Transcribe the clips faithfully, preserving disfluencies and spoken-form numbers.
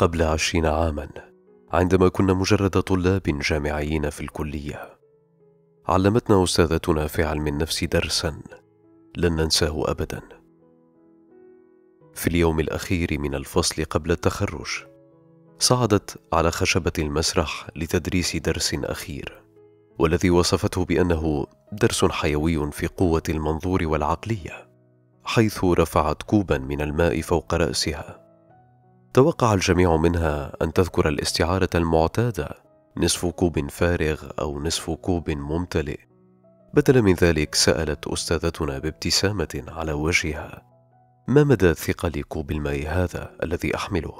قبل عشرين عاما، عندما كنا مجرد طلاب جامعيين في الكلية، علمتنا أستاذتنا في علم النفس درسا لن ننساه أبدا. في اليوم الأخير من الفصل قبل التخرج، صعدت على خشبة المسرح لتدريس درس أخير، والذي وصفته بأنه درس حيوي في قوة المنظور والعقلية، حيث رفعت كوبا من الماء فوق رأسها. توقع الجميع منها أن تذكر الاستعارة المعتادة نصف كوب فارغ أو نصف كوب ممتلئ. بدلا من ذلك سألت أستاذتنا بابتسامة على وجهها: ما مدى ثقل كوب الماء هذا الذي أحمله؟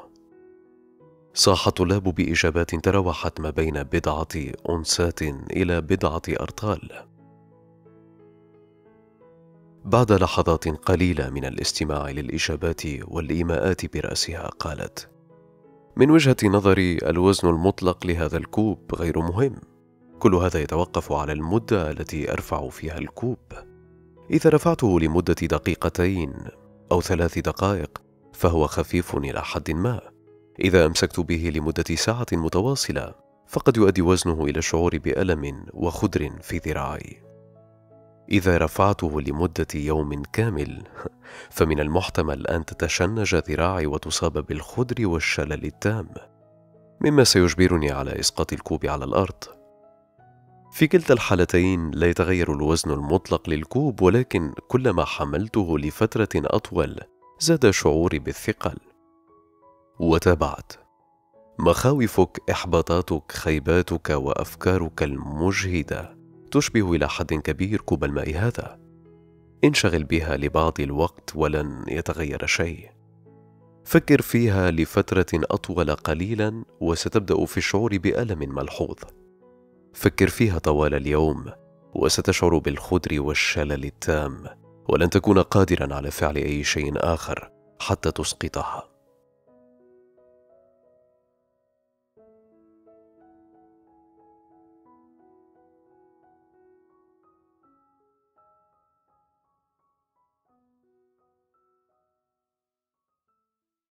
صاح الطلاب بإجابات تراوحت ما بين بضعة أونسات إلى بضعة أرطال. بعد لحظات قليلة من الاستماع للإجابات والإيماءات برأسها قالت: من وجهة نظري الوزن المطلق لهذا الكوب غير مهم، كل هذا يتوقف على المدة التي أرفع فيها الكوب، إذا رفعته لمدة دقيقتين أو ثلاث دقائق فهو خفيف إلى حد ما، إذا أمسكت به لمدة ساعة متواصلة فقد يؤدي وزنه إلى الشعور بألم وخدر في ذراعي، إذا رفعته لمدة يوم كامل فمن المحتمل أن تتشنج ذراعي وتصاب بالخدر والشلل التام، مما سيجبرني على إسقاط الكوب على الأرض. في كلتا الحالتين لا يتغير الوزن المطلق للكوب، ولكن كلما حملته لفترة أطول زاد شعوري بالثقل. وتابعت: مخاوفك، إحباطاتك، خيباتك وأفكارك المجهدة تشبه إلى حد كبير كوب الماء هذا، انشغل بها لبعض الوقت ولن يتغير شيء، فكر فيها لفترة أطول قليلا وستبدأ في الشعور بألم ملحوظ، فكر فيها طوال اليوم وستشعر بالخدر والشلل التام ولن تكون قادرا على فعل أي شيء آخر حتى تسقطها.